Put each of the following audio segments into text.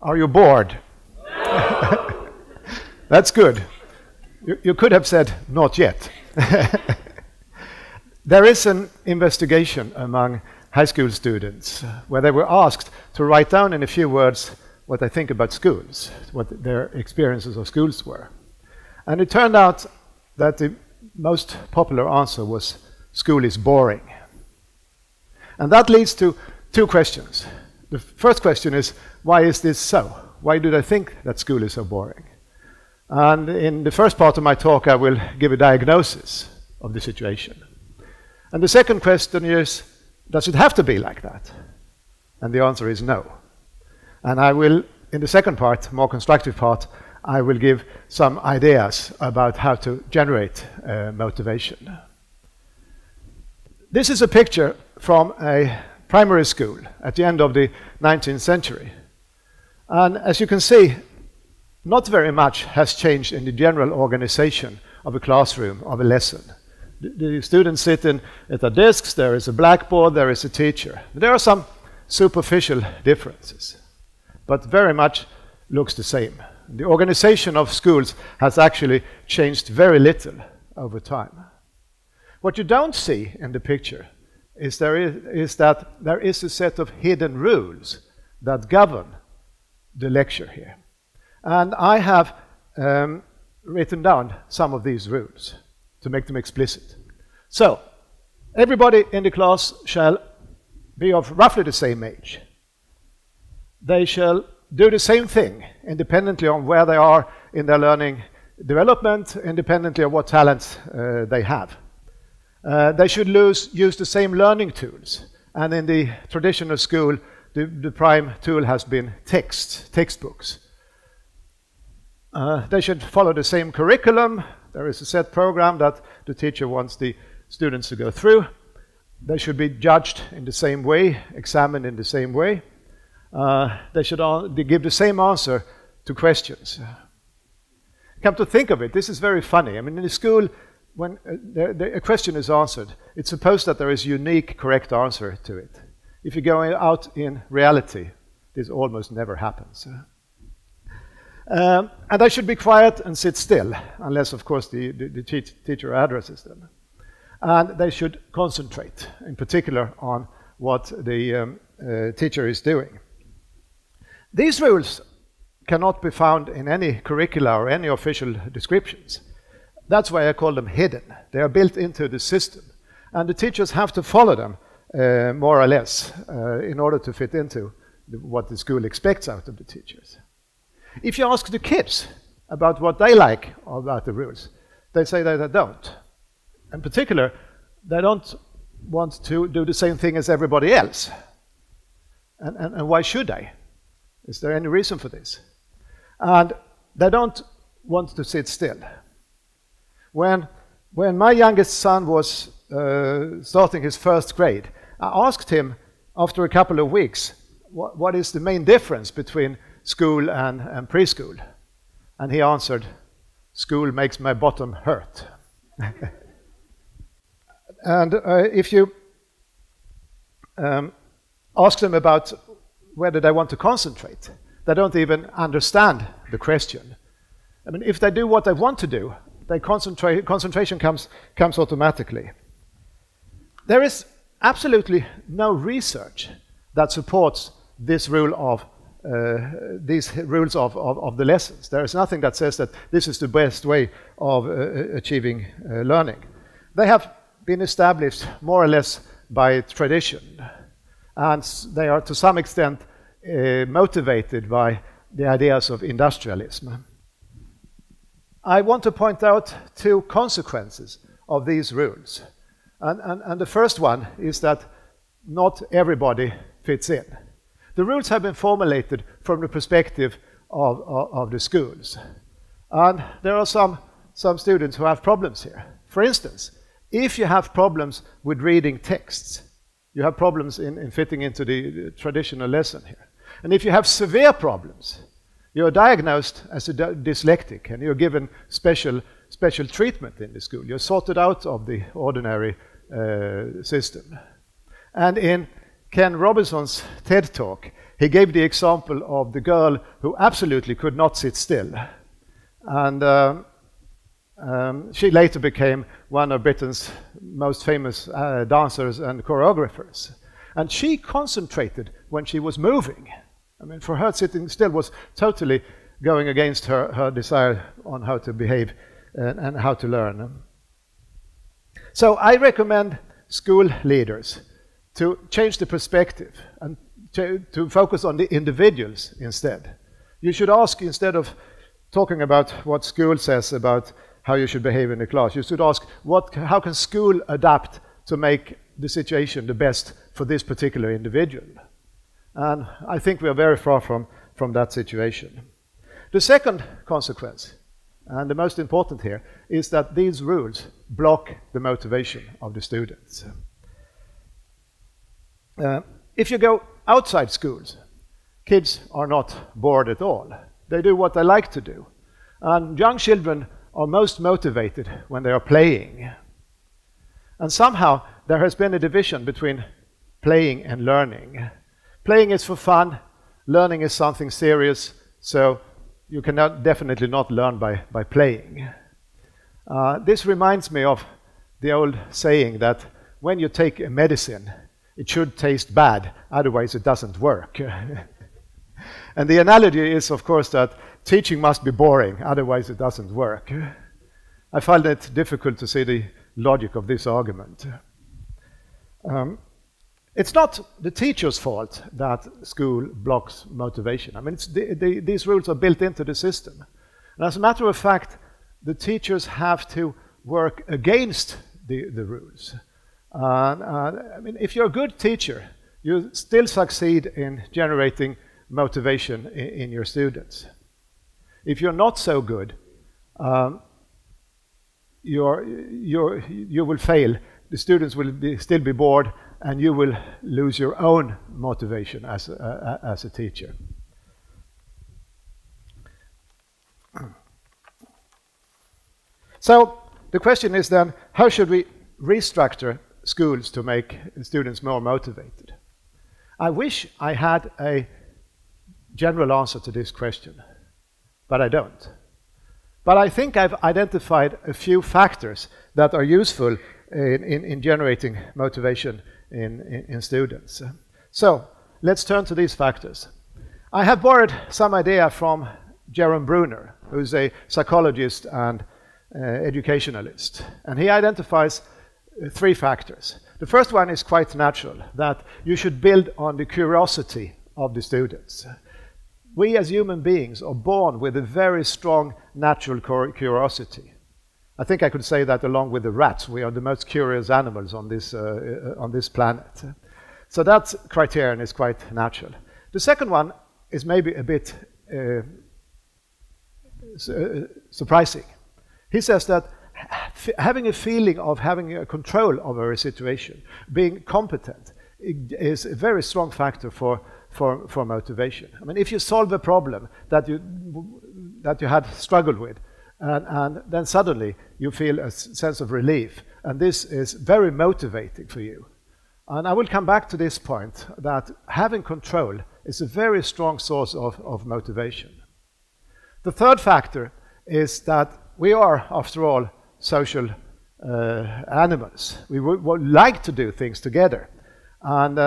Are you bored? No. That's good. You could have said, not yet. There is an investigation among high school students where they were asked to write down in a few words what they think about schools, what their experiences of schools were. And it turned out that the most popular answer was, school is boring. And that leads to two questions. The first question is, why is this so? Why do they think that school is so boring? And in the first part of my talk, I will give a diagnosis of the situation. And the second question is, does it have to be like that? And the answer is no. And I will, in the second part, more constructive part, I will give some ideas about how to generate motivation. This is a picture from a primary school at the end of the 19th century. And as you can see, not very much has changed in the general organization of a classroom, of a lesson. The students sit at their desks, there is a blackboard, there is a teacher. There are some superficial differences, but very much looks the same. The organization of schools has actually changed very little over time. What you don't see in the picture is that there is a set of hidden rules that govern the lecture here. And I have written down some of these rules to make them explicit. So, everybody in the class shall be of roughly the same age. They shall do the same thing, independently on where they are in their learning development, independently of what talents they have. They should use the same learning tools. And in the traditional school, the prime tool has been textbooks. They should follow the same curriculum. There is a set program that the teacher wants the students to go through. They should be judged in the same way, examined in the same way. They should give the same answer to questions. Come to think of it, this is very funny. I mean, in the school, when a question is answered, it's supposed that there is a unique, correct answer to it. If you go out in reality, this almost never happens. And they should be quiet and sit still, unless, of course, the teacher addresses them. And they should concentrate, in particular, on what the teacher is doing. These rules cannot be found in any curricula or any official descriptions. That's why I call them hidden. They are built into the system, and the teachers have to follow them more or less in order to fit into what the school expects out of the teachers. If you ask the kids about what they like about the rules, they say that they don't. In particular, they don't want to do the same thing as everybody else. And why should they? Is there any reason for this? And they don't want to sit still. When my youngest son was starting his first grade, I asked him after a couple of weeks, what is the main difference between school and preschool? And he answered, school makes my bottom hurt. And if you ask them about whether they want to concentrate, they don't even understand the question. I mean, if they do what they want to do, they concentration comes automatically. There is absolutely no research that supports this rule of these rules of the lessons. There is nothing that says that this is the best way of achieving learning. They have been established more or less by tradition, and they are to some extent motivated by the ideas of industrialism. I want to point out two consequences of these rules, and the first one is that not everybody fits in. The rules have been formulated from the perspective of the schools. And there are some students who have problems here. For instance, if you have problems with reading texts, you have problems in fitting into the traditional lesson here. And if you have severe problems, you are diagnosed as a dyslexic and you're given special treatment in the school. You're sorted out of the ordinary system. And in Ken Robinson's TED Talk, He gave the example of the girl who absolutely could not sit still. And she later became one of Britain's most famous dancers and choreographers. And she concentrated when she was moving. I mean, for her, sitting still was totally going against her desire on how to behave and how to learn. So I recommend school leaders to change the perspective and to focus on the individuals instead. You should ask, instead of talking about what school says about how you should behave in the class, you should ask, how can school adapt to make the situation the best for this particular individual? And I think we are very far from that situation. The second consequence, and the most important here, is that these rules block the motivation of the students. If you go outside schools, kids are not bored at all. They do what they like to do. And young children are most motivated when they are playing. And somehow there has been a division between playing and learning. Playing is for fun, learning is something serious, so you can definitely not learn by playing. This reminds me of the old saying that when you take a medicine, it should taste bad, otherwise it doesn't work. And the analogy is, of course, that teaching must be boring, otherwise it doesn't work. I find it difficult to see the logic of this argument. It's not the teacher's fault that school blocks motivation. I mean, these rules are built into the system. And as a matter of fact, the teachers have to work against the rules. I mean, if you're a good teacher, you still succeed in generating motivation in your students. If you're not so good, you will fail. The students will still be bored, and you will lose your own motivation as a teacher. So the question is then, how should we restructure schools to make students more motivated? I wish I had a general answer to this question, but I don't. But I think I've identified a few factors that are useful in generating motivation in students. So let's turn to these factors. I have borrowed some idea from Jerome Bruner, who's a psychologist and educationalist, and he identifies three factors. The first one is quite natural, that you should build on the curiosity of the students. We as human beings are born with a very strong natural curiosity. I think I could say that along with the rats, we are the most curious animals on this planet. So that criterion is quite natural. The second one is maybe a bit surprising. He says that having a feeling of having a control over a situation, being competent, is a very strong factor for motivation. I mean, if you solve a problem that you had struggled with, and then suddenly you feel a sense of relief, and this is very motivating for you. And I will come back to this point, that having control is a very strong source of motivation. The third factor is that we are, after all, social animals. We would like to do things together. And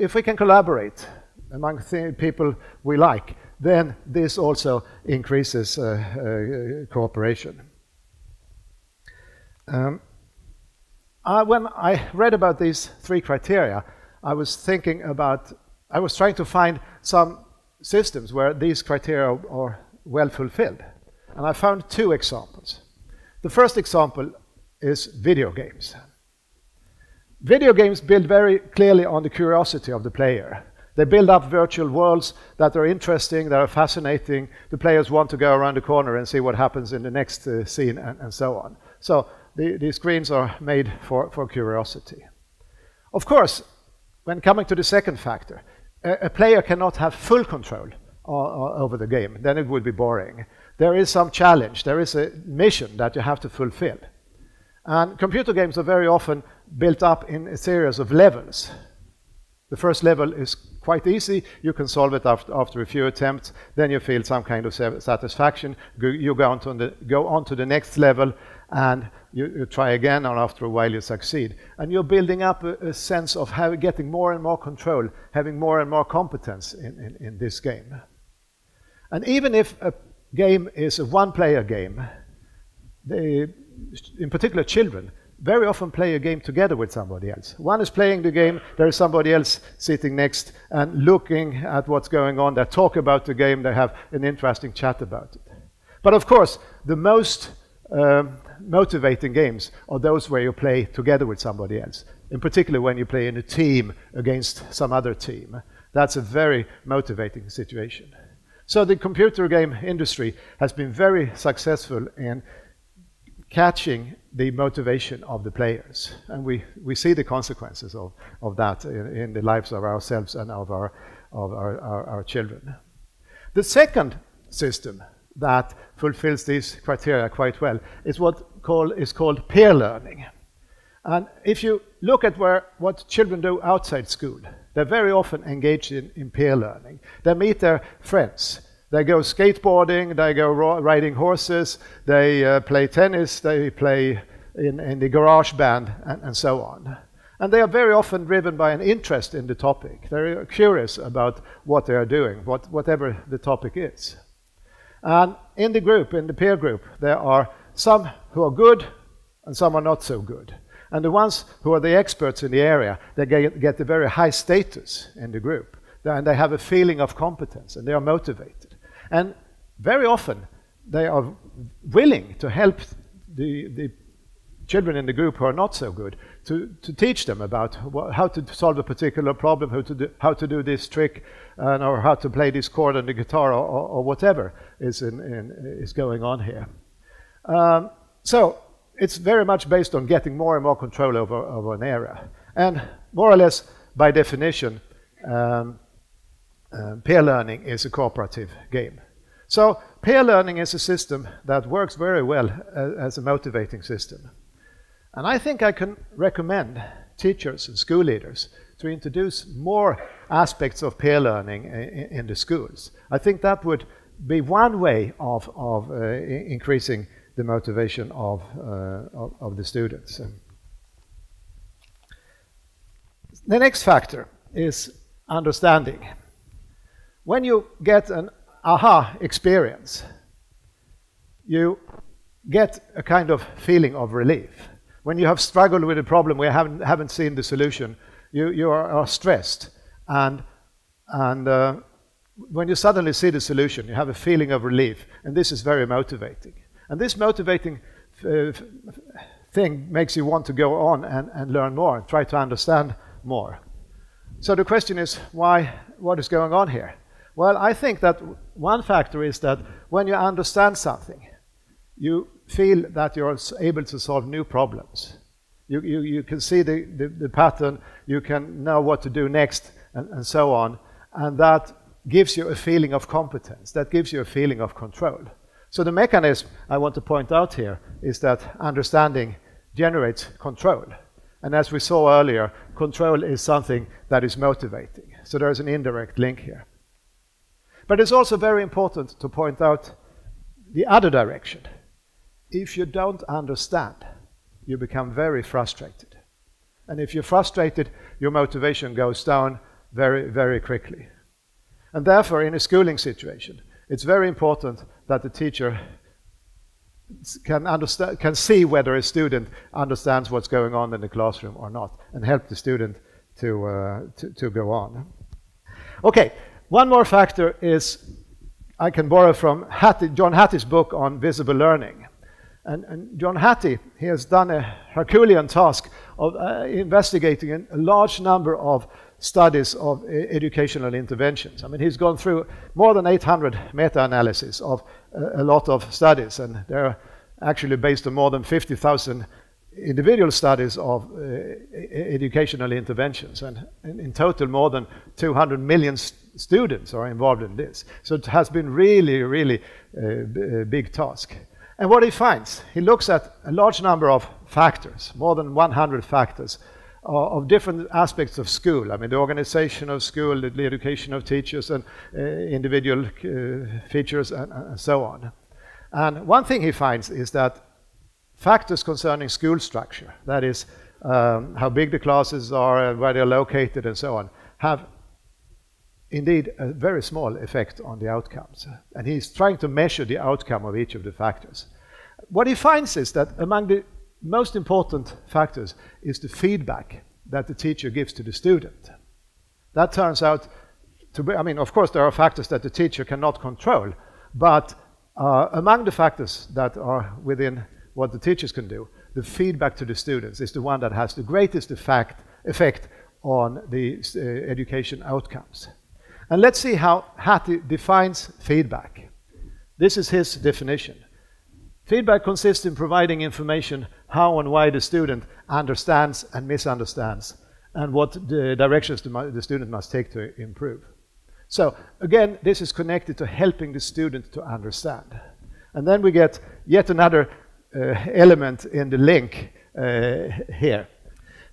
if we can collaborate among people we like, then this also increases cooperation. When I read about these three criteria, I was trying to find some systems where these criteria are well fulfilled. And I found two examples. The first example is video games. Video games build very clearly on the curiosity of the player. They build up virtual worlds that are interesting, that are fascinating. The players want to go around the corner and see what happens in the next scene and so on. So the screens are made for curiosity. Of course, when coming to the second factor, a player cannot have full control over the game. Then it would be boring. There is some challenge. There is a mission that you have to fulfill. And computer games are very often built up in a series of levels. The first level is quite easy. You can solve it after a few attempts. Then you feel some kind of satisfaction. You go on to the next level, and you try again, and after a while you succeed. And you're building up a sense of getting more and more control, having more and more competence in this game. And even if a game is a one-player game, in particular children, very often play a game together with somebody else. One is playing the game, there is somebody else sitting next and looking at what's going on. They talk about the game, they have an interesting chat about it. But of course, the most motivating games are those where you play together with somebody else. In particular, when you play in a team against some other team. That's a very motivating situation. So the computer game industry has been very successful in catching the motivation of the players. And we see the consequences of that in the lives of ourselves and of our children. The second system that fulfills these criteria quite well is what is called peer learning. And if you look at what children do outside school, they're very often engaged in peer learning. They meet their friends. They go skateboarding, they go riding horses, they play tennis, they play in the garage band, and so on. And they are very often driven by an interest in the topic. They're curious about what they are doing, whatever the topic is. And in the group, in the peer group, there are some who are good and some are not so good. And the ones who are the experts in the area, they get a very high status in the group. And they have a feeling of competence, and they are motivated. And very often, they are willing to help the children in the group who are not so good to teach them about how to solve a particular problem, how to do this trick, or how to play this chord on the guitar, or whatever is going on here. So it's very much based on getting more and more control over an area. And more or less, by definition, peer learning is a cooperative game. So peer learning is a system that works very well as a motivating system. And I think I can recommend teachers and school leaders to introduce more aspects of peer learning in the schools. I think that would be one way of increasing the motivation of the students. The next factor is understanding. When you get an aha experience, you get a kind of feeling of relief. When you have struggled with a problem, we haven't seen the solution, you are stressed. And when you suddenly see the solution, you have a feeling of relief. And this is very motivating. And this motivating thing makes you want to go on and learn more, and try to understand more. So the question is, what is going on here? Well, I think that one factor is that when you understand something, you feel that you're able to solve new problems. You can see the pattern, you can know what to do next, and so on. And that gives you a feeling of competence, that gives you a feeling of control. So the mechanism I want to point out here is that understanding generates control. And as we saw earlier, control is something that is motivating. So there is an indirect link here. But it's also very important to point out the other direction. If you don't understand, you become very frustrated. And if you're frustrated, your motivation goes down very, very quickly. And therefore, in a schooling situation, it's very important that the teacher can see whether a student understands what's going on in the classroom or not, and help the student to go on. Okay. One more factor is, I can borrow from John Hattie's book on visible learning. And John Hattie, he has done a Herculean task of investigating a large number of studies of educational interventions. I mean, he's gone through more than 800 meta-analyses of a lot of studies, and they're actually based on more than 50,000 individual studies of educational interventions, and in total more than 200 million students are involved in this. So it has been really, really a big task. And what he finds, he looks at a large number of factors, more than 100 factors, of different aspects of school. I mean, the organization of school, the education of teachers, and individual features, and so on. And one thing he finds is that factors concerning school structure, that is, how big the classes are and where they're located and so on, have indeed a very small effect on the outcomes. And he's trying to measure the outcome of each of the factors. What he finds is that among the most important factors is the feedback that the teacher gives to the student. That turns out to be, I mean, of course there are factors that the teacher cannot control, but among the factors that are within what the teachers can do, the feedback to the students is the one that has the greatest effect on the education outcomes. And let's see how Hattie defines feedback. This is his definition. Feedback consists in providing information how and why the student understands and misunderstands, and what the directions the student must take to improve. So again, this is connected to helping the student to understand. And then we get yet another element in the link here.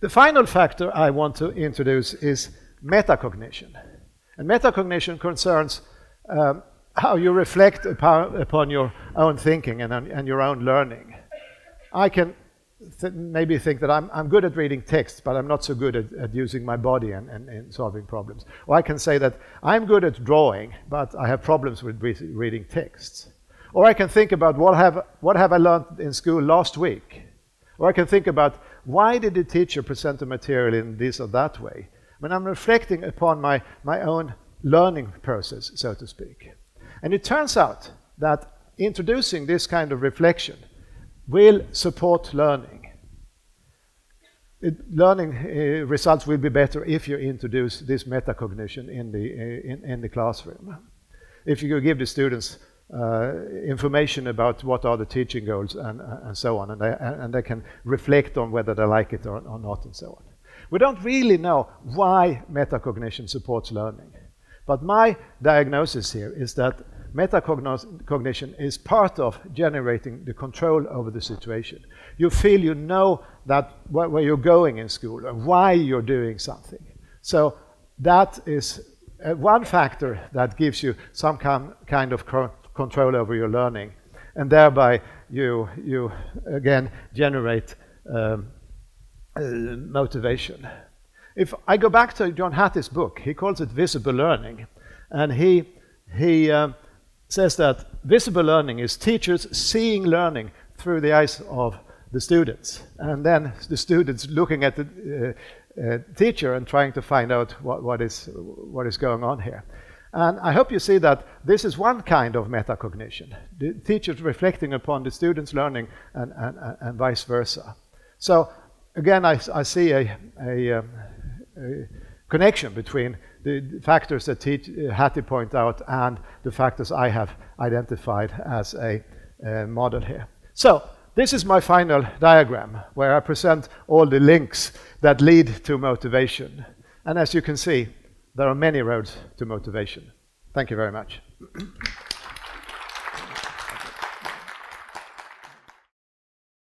The final factor I want to introduce is metacognition. And metacognition concerns how you reflect upon your own thinking and your own learning. I can maybe think that I'm good at reading text, but I'm not so good at using my body and solving problems. Or I can say that I'm good at drawing, but I have problems with reading texts. Or I can think about what have I learned in school last week? Or I can think about why did the teacher present the material in this or that way? When I'm reflecting upon my own learning process, so to speak. And it turns out that introducing this kind of reflection will support learning. Learning results will be better if you introduce this metacognition in the classroom. If you give the students information about what are the teaching goals and so on, and they can reflect on whether they like it or not and so on. We don't really know why metacognition supports learning, but my diagnosis here is that metacognition is part of generating the control over the situation. You feel you know that where you're going in school and why you're doing something. So that is one factor that gives you some kind of control over your learning, and thereby you again generate motivation. If I go back to John Hattie's book, he calls it visible learning, and he says that visible learning is teachers seeing learning through the eyes of the students, and then the students looking at the teacher and trying to find out what is going on here. And I hope you see that this is one kind of metacognition. The teachers reflecting upon the students' learning and vice versa. So again, I see a connection between the factors that Hattie point out and the factors I have identified as a model here. So this is my final diagram where I present all the links that lead to motivation. And as you can see, there are many roads to motivation. Thank you very much.